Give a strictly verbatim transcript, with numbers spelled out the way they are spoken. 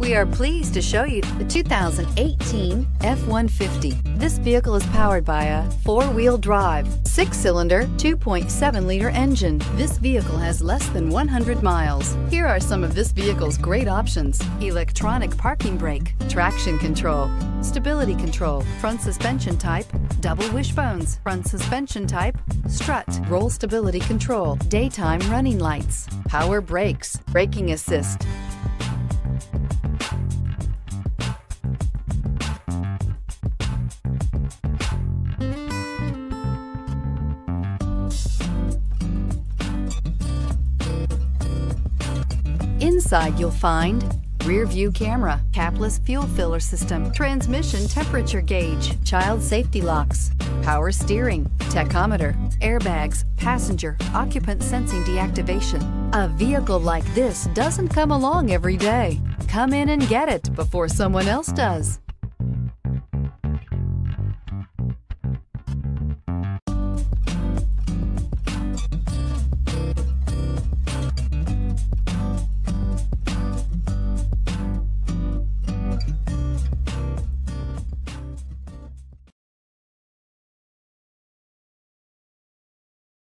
We are pleased to show you the two thousand eighteen F one fifty. This vehicle is powered by a four-wheel drive, six-cylinder, two point seven liter engine. This vehicle has less than one hundred miles. Here are some of this vehicle's great options: electronic parking brake, traction control, stability control, front suspension type, double wishbones, front suspension type, strut, roll stability control, daytime running lights, power brakes, braking assist. Inside you'll find rear view camera, capless fuel filler system, transmission temperature gauge, child safety locks, power steering, tachometer, airbags, passenger occupant sensing deactivation. A vehicle like this doesn't come along every day. Come in and get it before someone else does.